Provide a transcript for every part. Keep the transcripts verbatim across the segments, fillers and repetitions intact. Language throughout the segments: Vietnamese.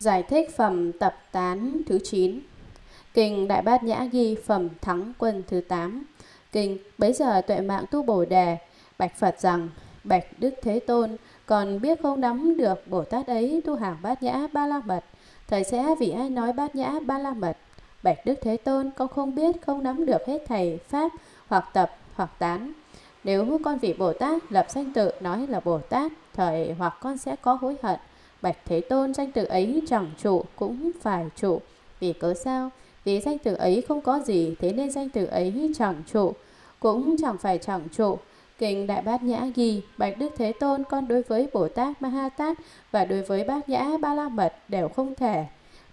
Giải thích phẩm tập tán thứ chín. Kinh Đại Bát Nhã ghi phẩm thắng quân thứ tám. Kinh bấy giờ Tuệ Mạng Tu Bồ Đề bạch Phật rằng: Bạch Đức Thế Tôn, còn biết không nắm được Bồ Tát ấy tu hàng Bát Nhã Ba La Mật, thầy sẽ vì ai nói Bát Nhã Ba La Mật. Bạch Đức Thế Tôn, con không biết không nắm được hết thầy pháp hoặc tập hoặc tán. Nếu con vị Bồ Tát lập danh tự nói là Bồ Tát, thời hoặc con sẽ có hối hận. Bạch Thế Tôn, danh tự ấy chẳng trụ cũng phải trụ. Vì cớ sao? Vì danh tự ấy không có gì, thế nên danh tự ấy chẳng trụ cũng chẳng phải chẳng trụ. Kinh Đại Bát Nhã ghi: Bạch Đức Thế Tôn, con đối với Bồ Tát Ma-ha Tát và đối với Bát Nhã Ba La Mật đều không thể,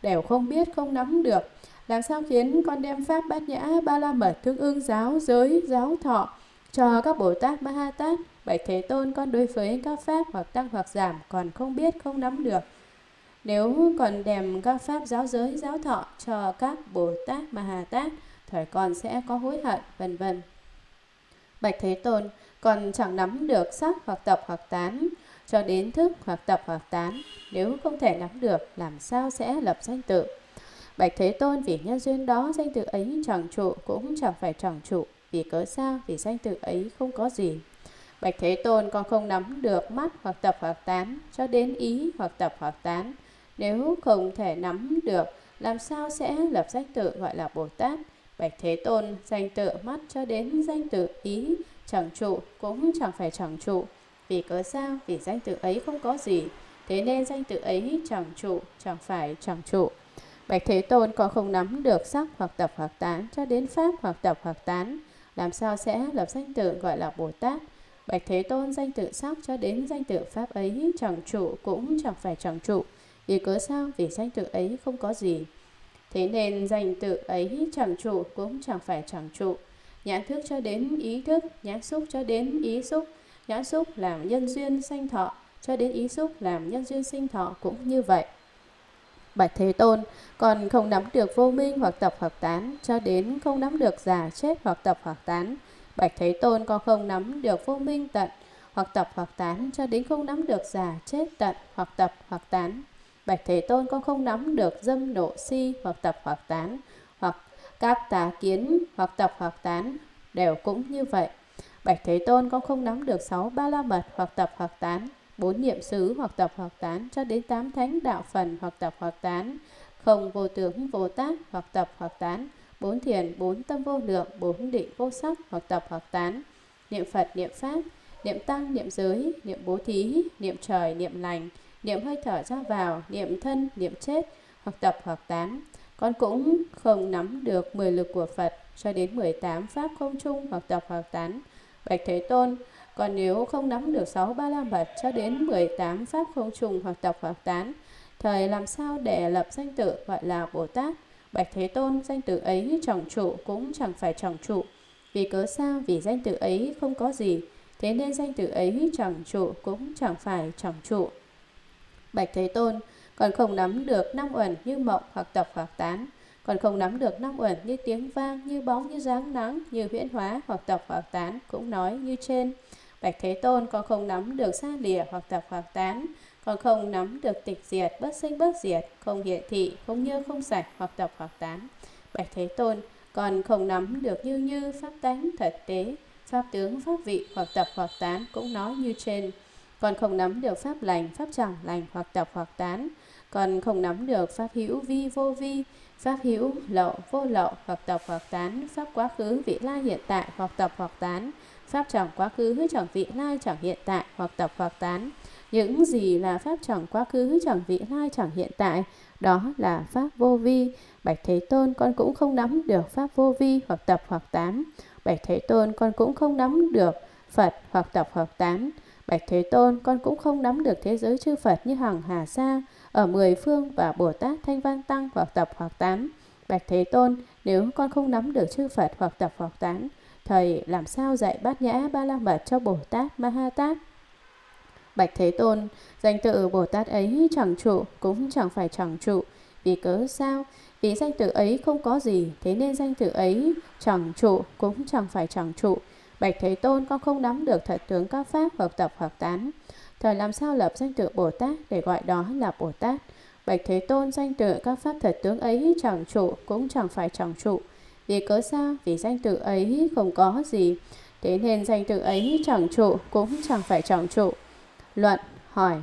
đều không biết không nắm được. Làm sao khiến con đem pháp Bát Nhã Ba La Mật tương ưng giáo giới giáo thọ cho các Bồ Tát Ma-ha Tát? Bạch Thế Tôn, con đối với các pháp hoặc tăng hoặc giảm còn không biết không nắm được. Nếu còn đem các pháp giáo giới giáo thọ cho các Bồ Tát Ma-ha Tát, thời con sẽ có hối hận, vân vân. Bạch Thế Tôn, còn chẳng nắm được sắc hoặc tập hoặc tán cho đến thức hoặc tập hoặc tán. Nếu không thể nắm được, làm sao sẽ lập danh tự? Bạch Thế Tôn, vì nhân duyên đó danh tự ấy chẳng trụ cũng chẳng phải chẳng trụ. Vì cớ sao? Vì danh tự ấy không có gì. Bạch Thế Tôn, con không nắm được mắt hoặc tập hoặc tán cho đến ý hoặc tập hoặc tán. Nếu không thể nắm được, làm sao sẽ lập danh tự gọi là Bồ Tát? Bạch Thế Tôn, danh tự mắt cho đến danh tự ý chẳng trụ cũng chẳng phải chẳng trụ. Vì cớ sao? Vì danh tự ấy không có gì, thế nên danh tự ấy chẳng trụ, chẳng phải chẳng trụ. Bạch Thế Tôn, con không nắm được sắc hoặc tập hoặc tán cho đến pháp hoặc tập hoặc tán, làm sao sẽ lập danh tự gọi là Bồ Tát? Bạch Thế Tôn, danh tự sắc cho đến danh tự pháp ấy chẳng trụ cũng chẳng phải chẳng trụ. Vì cớ sao? Vì danh tự ấy không có gì, thế nên danh tự ấy chẳng trụ cũng chẳng phải chẳng trụ. Nhãn thức cho đến ý thức, nhãn xúc cho đến ý xúc, nhãn xúc làm nhân duyên sanh thọ cho đến ý xúc làm nhân duyên sinh thọ cũng như vậy. Bạch Thế Tôn, còn không nắm được vô minh hoặc tập hoặc tán cho đến không nắm được già chết hoặc tập hoặc tán. Bạch Thế Tôn, con không nắm được vô minh tận hoặc tập hoặc tán cho đến không nắm được già chết tận hoặc tập hoặc tán. Bạch Thế Tôn, con không nắm được dâm nộ si hoặc tập hoặc tán, hoặc các tà kiến hoặc tập hoặc tán đều cũng như vậy. Bạch Thế Tôn, con không nắm được sáu ba la mật hoặc tập hoặc tán, bốn niệm xứ hoặc tập hoặc tán cho đến tám thánh đạo phần hoặc tập hoặc tán, không vô tướng vô tác hoặc tập hoặc tán, bốn thiền, bốn tâm vô lượng, bốn định vô sắc hoặc tập hoặc tán, niệm Phật, niệm Pháp, niệm Tăng, niệm Giới, niệm Bố Thí, niệm Trời, niệm Lành, niệm hơi thở ra vào, niệm thân, niệm chết hoặc tập hoặc tán. Con cũng không nắm được mười lực của Phật cho đến mười tám pháp không chung hoặc tập hoặc tán. Bạch Thế Tôn, còn nếu không nắm được sáu ba la mật cho đến mười tám pháp không chung hoặc tập hoặc tán, thời làm sao để lập danh tự gọi là Bồ Tát? Bạch Thế Tôn, danh tự ấy chẳng trụ cũng chẳng phải chẳng trụ. Vì cớ sao? Vì danh tự ấy không có gì, thế nên danh tự ấy chẳng trụ cũng chẳng phải chẳng trụ. Bạch Thế Tôn, còn không nắm được năm uẩn như mộng hoặc tập hoặc tán, còn không nắm được năm uẩn như tiếng vang, như bóng, như dáng nắng, như huyễn hóa hoặc tập hoặc tán, cũng nói như trên. Bạch Thế Tôn, còn không nắm được xa lìa hoặc tập hoặc tán, còn không nắm được tịch diệt, bất sinh bất diệt, không hiện thị, không như không sạch hoặc tập hoặc tán. Bạch Thế Tôn, còn không nắm được như như, pháp tánh, thật tế, pháp tướng, pháp vị hoặc tập hoặc tán, cũng nói như trên. Còn không nắm được pháp lành, pháp chẳng lành hoặc tập hoặc tán, còn không nắm được pháp hữu vi vô vi, pháp hữu lậu vô lậu hoặc tập hoặc tán, pháp quá khứ vị lai hiện tại hoặc tập hoặc tán, pháp chẳng quá khứ chẳng vị lai chẳng hiện tại hoặc tập hoặc tán. Những gì là pháp chẳng quá khứ chẳng vị lai chẳng hiện tại, đó là pháp vô vi. Bạch Thế Tôn, con cũng không nắm được pháp vô vi hoặc tập hoặc tán. Bạch Thế Tôn, con cũng không nắm được Phật hoặc tập hoặc tán. Bạch Thế Tôn, con cũng không nắm được thế giới chư Phật như hằng hà sa ở mười phương và Bồ Tát Thanh Văn Tăng hoặc tập hoặc tán. Bạch Thế Tôn, nếu con không nắm được chư Phật hoặc tập hoặc tán, thầy làm sao dạy Bát Nhã Ba La Mật cho Bồ Tát Ma-ha Tát? Bạch Thế Tôn, danh tự Bồ Tát ấy chẳng trụ cũng chẳng phải chẳng trụ. Vì cớ sao? Vì danh tự ấy không có gì, thế nên danh tự ấy chẳng trụ cũng chẳng phải chẳng trụ. Bạch Thế Tôn, con không nắm được thật tướng các pháp hoặc tập hoặc tán, thời làm sao lập danh tự Bồ Tát để gọi đó là Bồ Tát? Bạch Thế Tôn, danh tự các pháp thật tướng ấy chẳng trụ, cũng chẳng phải chẳng trụ. Vì cớ sao? Vì danh tự ấy không có gì. Thế nên danh tự ấy chẳng trụ, cũng chẳng phải chẳng trụ. Luận hỏi.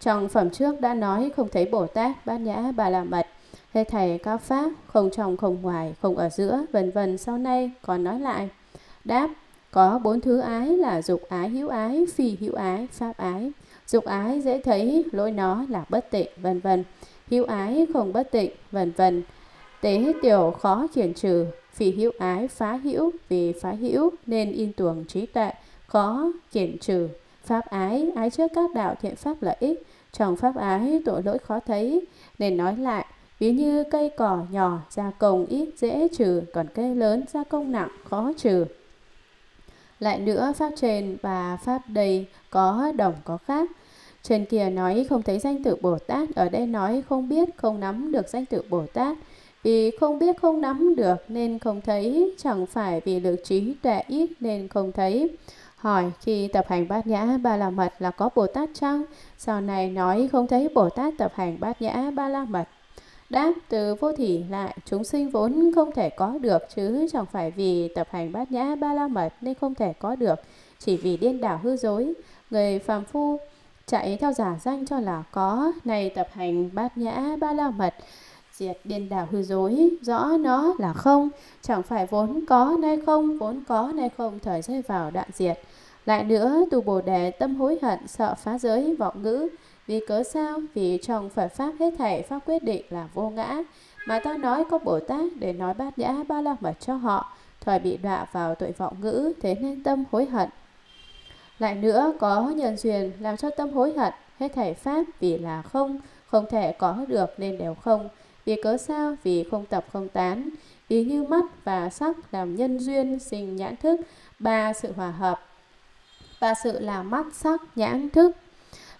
Trong phẩm trước đã nói không thấy Bồ Tát, Bát Nhã, Ba La Mật, hết thảy các pháp, không trong không ngoài, không ở giữa, vân vân, sau này còn nói lại. Đáp, có bốn thứ ái là dục ái, hữu ái, phi hữu ái, pháp ái. Dục ái dễ thấy, lỗi nó là bất tịnh, vân vân. Hữu ái không bất tịnh, vân vân. Tế tiểu khó khiển trừ, phi hữu ái phá hữu, vì phá hữu nên in tuồng trí tuệ, khó khiển trừ. Pháp ái, ái trước các đạo thiện pháp lợi ích, trong pháp ái tội lỗi khó thấy, nên nói lại. Ví như cây cỏ nhỏ, gia công ít dễ trừ, còn cây lớn, gia công nặng, khó trừ. Lại nữa, pháp trên và pháp đây có đồng có khác. Trên kia nói không thấy danh tự Bồ Tát, ở đây nói không biết, không nắm được danh tự Bồ Tát. Vì không biết, không nắm được nên không thấy, chẳng phải vì lực trí tuệ ít nên không thấy. Hỏi, khi tập hành bát nhã ba la mật là có Bồ Tát chăng? Sau này nói không thấy Bồ Tát tập hành bát nhã ba la mật. Đáp, từ vô thỉ lại, chúng sinh vốn không thể có được, chứ chẳng phải vì tập hành bát nhã ba la mật nên không thể có được, chỉ vì điên đảo hư dối. Người phàm phu chạy theo giả danh cho là có, này tập hành bát nhã ba la mật, diệt điên đảo hư dối, rõ nó là không, chẳng phải vốn có nay không, vốn có nay không thời rơi vào đoạn diệt. Lại nữa, tu Bồ Đề tâm hối hận, sợ phá giới vọng ngữ. Vì cớ sao? Vì trong Phật Pháp hết thảy Pháp quyết định là vô ngã, mà ta nói có Bồ Tát để nói bát nhã ba la mật cho họ, thời bị đọa vào tội vọng ngữ, thế nên tâm hối hận. Lại nữa, có nhân duyên làm cho tâm hối hận, hết thảy Pháp vì là không, không thể có được nên đều không. Vì cớ sao? Vì không tập không tán. Ví như mắt và sắc làm nhân duyên sinh nhãn thức, ba sự hòa hợp. Ba sự là mắt, sắc, nhãn, thức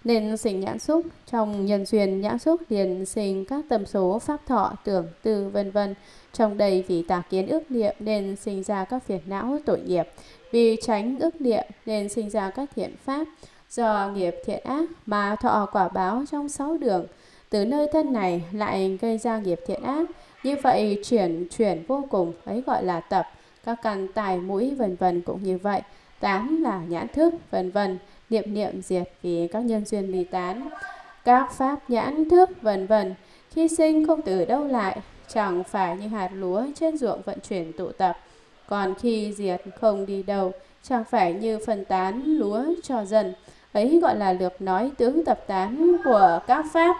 nên sinh nhãn xúc, trong nhân duyên nhãn xúc liền sinh các tâm số pháp thọ tưởng tư vân vân. Trong đây vì tà kiến ước niệm nên sinh ra các phiền não tội nghiệp, vì tránh ước niệm nên sinh ra các thiện pháp. Do nghiệp thiện ác mà thọ quả báo trong sáu đường, từ nơi thân này lại gây ra nghiệp thiện ác, như vậy chuyển chuyển vô cùng, ấy gọi là tập. Các căn tài mũi vân vân cũng như vậy. Tán là nhãn thức vân vân, niệm niệm diệt vì các nhân duyên ly tán. Các pháp nhãn thức vân vân khi sinh không từ đâu lại, chẳng phải như hạt lúa trên ruộng vận chuyển tụ tập, còn khi diệt không đi đâu, chẳng phải như phân tán lúa cho dân, ấy gọi là lược nói tướng tập tán của các pháp.